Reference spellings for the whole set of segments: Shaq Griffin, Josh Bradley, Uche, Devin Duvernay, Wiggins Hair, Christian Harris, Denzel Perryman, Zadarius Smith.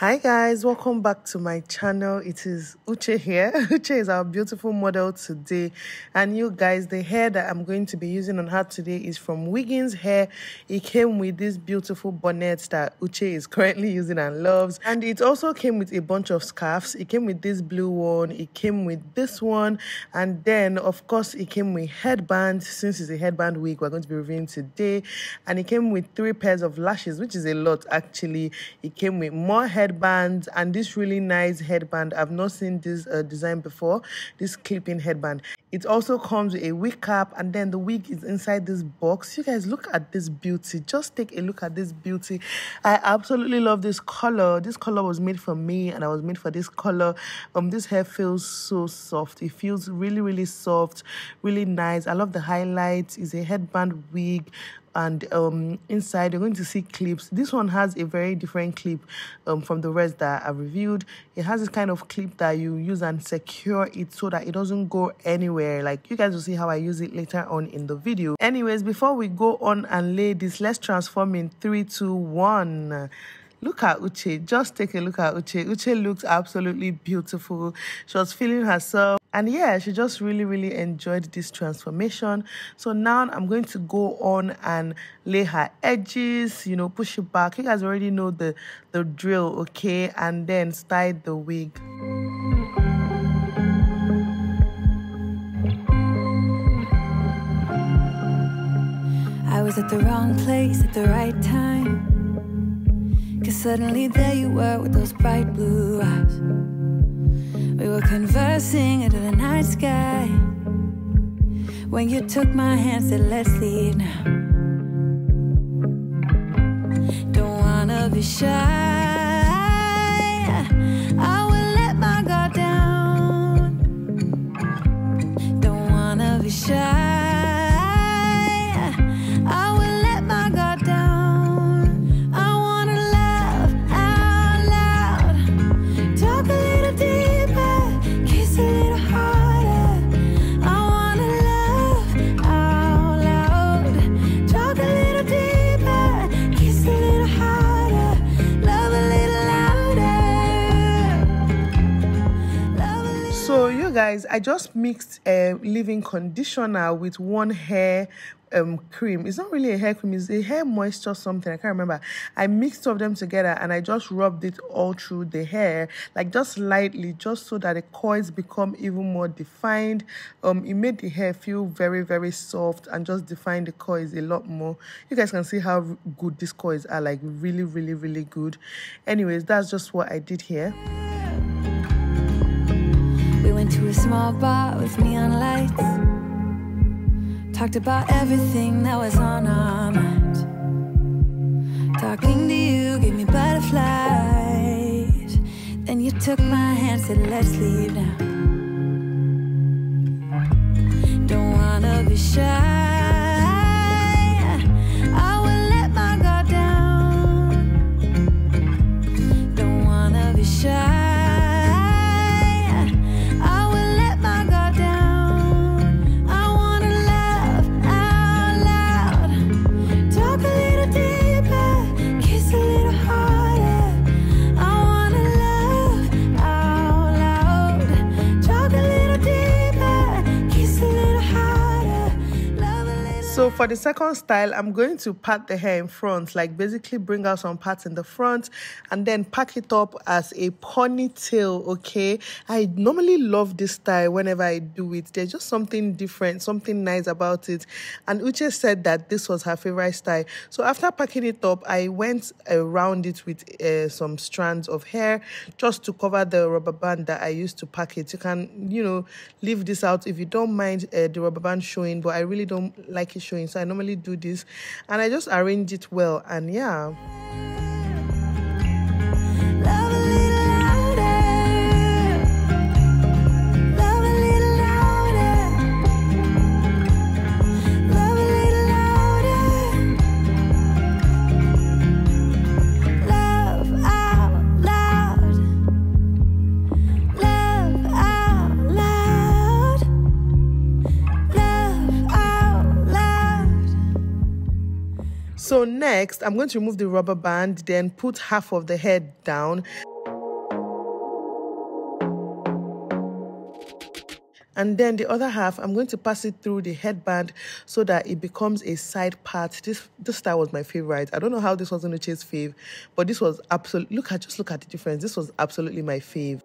Hi guys, welcome back to my channel. It is Uche here. Uche is our beautiful model today. And you guys, the hair that I'm going to be using on her today is from Wiggins Hair. It came with this beautiful bonnet that Uche is currently using and loves. And it also came with a bunch of scarves. It came with this blue one. It came with this one. And then, of course, it came with headbands. Since it's a headband week, we're going to be reviewing today. And it came with 3 pairs of lashes, which is a lot, actually. It came with more headbands and this really nice headband. I've not seen this design before, this clipping headband. It also comes with a wig cap, and then the wig is inside this box. You guys, look at this beauty. Just take a look at this beauty. I absolutely love this color. This color was made for me and I was made for this color. This hair feels so soft. It feels really, really soft, really nice. I love the highlights. It's a headband wig. And inside, you're going to see clips. This one has a very different clip from the rest that I've reviewed. It has this kind of clip that you use and secure it so that it doesn't go anywhere. Like, you guys will see how I use it later on in the video. Anyways, before we go on and lay this, let's transform in 3, 2, 1. Look at Uche. Just take a look at Uche. Uche looks absolutely beautiful. She was feeling herself. And yeah, she just really, really enjoyed this transformation. So now I'm going to go on and lay her edges, you know, push it back. You guys already know the drill, okay? And then style the wig. I was at the wrong place at the right time. 'Cause suddenly there you were with those bright blue eyes. We were conversing under the night sky when you took my hand, said let's leave now. Don't wanna be shy, I will let my guard down. Don't wanna be shy. Guys, I just mixed a leave-in conditioner with one hair cream. It's not really a hair cream, it's a hair moisture something, I can't remember. I mixed 2 of them together and I just rubbed it all through the hair, like just lightly, just so that the coils become even more defined. It made the hair feel very, very soft and just defined the coils a lot more. You guys can see how good these coils are, like really, really, really good. Anyways, that's just what I did here. To a small bar with neon lights, talked about everything that was on our mind. Talking to you gave me butterflies. Then you took my hand, said let's leave now. Don't wanna be shy. So for the second style, I'm going to pat the hair in front, like basically bring out some parts in the front and then pack it up as a ponytail, okay? I normally love this style whenever I do it. There's just something different, something nice about it. And Uche said that this was her favorite style. So after packing it up, I went around it with some strands of hair just to cover the rubber band that I used to pack it. You can, you know, leave this out if you don't mind the rubber band showing, but I really don't like it showing, so I normally do this and I just arrange it well. And yeah, So next, I'm going to remove the rubber band, then put half of the hair down. And then the other half, I'm going to pass it through the headband so that it becomes a side part. This style was my favorite. I don't know how this wasn't Uche's fave, but this was absolutely... Just look at the difference. This was absolutely my fave.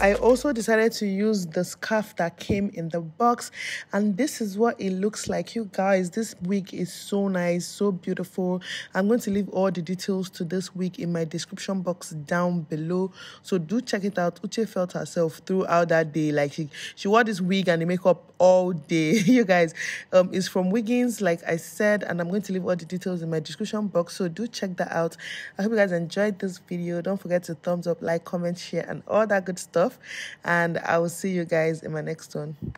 I also decided to use the scarf that came in the box, and this is what it looks like. You guys, this wig is so nice, so beautiful. I'm going to leave all the details to this wig in my description box down below, so do check it out. Uche felt herself throughout that day. Like she wore this wig and the makeup all day. You guys, it's from Wiggins, like I said, and I'm going to leave all the details in my description box, so do check that out. I hope you guys enjoyed this video. Don't forget to thumbs up, like, comment, share, and all that good stuff. And I will see you guys in my next one.